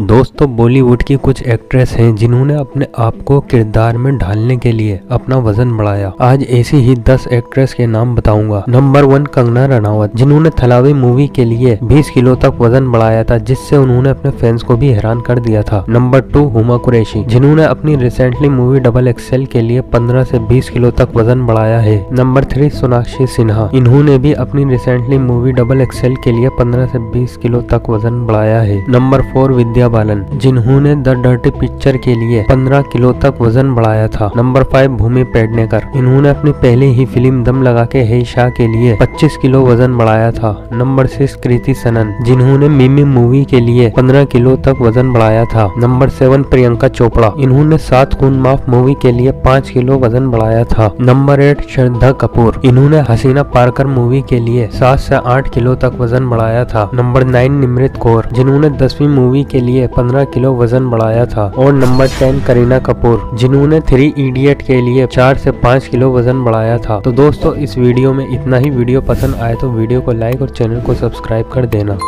दोस्तों बॉलीवुड की कुछ एक्ट्रेस हैं जिन्होंने अपने आप को किरदार में ढालने के लिए अपना वजन बढ़ाया। आज ऐसी ही 10 एक्ट्रेस के नाम बताऊंगा। नंबर 1 कंगना रनौत, जिन्होंने थलावे मूवी के लिए 20 किलो तक वजन बढ़ाया था, जिससे उन्होंने अपने फैंस को भी हैरान कर दिया था। नंबर 2 हुमा कुरेशी, जिन्होंने अपनी रिसेंटली मूवी डबल एक्सेल के लिए 15 से 20 किलो तक वजन बढ़ाया है। नंबर 3 सोनाक्षी सिन्हा, इन्होंने भी अपनी रिसेंटली मूवी डबल एक्सेल के लिए 15 से 20 किलो तक वजन बढ़ाया है। नंबर 4 विद्या बालन, जिन्होंने द डर्टी पिक्चर के लिए 15 किलो तक वजन बढ़ाया था। नंबर 5 भूमि पेड़नेकर, इन्होंने अपनी पहली ही फिल्म दम लगाके हईशा के लिए 25 किलो वजन बढ़ाया था। नंबर 6 कृति सनन, जिन्होंने मिमी मूवी के लिए 15 किलो तक वजन बढ़ाया था। नंबर 7 प्रियंका चोपड़ा, इन्होंने सात खून माफ मूवी के लिए 5 किलो वजन बढ़ाया था। नंबर 8 श्रद्धा कपूर, इन्होंने हसीना पार्कर मूवी के लिए 7 से 8 किलो तक वजन बढ़ाया था। नंबर 9 निमृत कौर, जिन्होंने दसवीं मूवी के लिए 15 किलो वजन बढ़ाया था। और नंबर 10 करीना कपूर, जिन्होंने थ्री इडियट के लिए 4 से 5 किलो वजन बढ़ाया था। तो दोस्तों इस वीडियो में इतना ही। वीडियो पसंद आए तो वीडियो को लाइक और चैनल को सब्सक्राइब कर देना।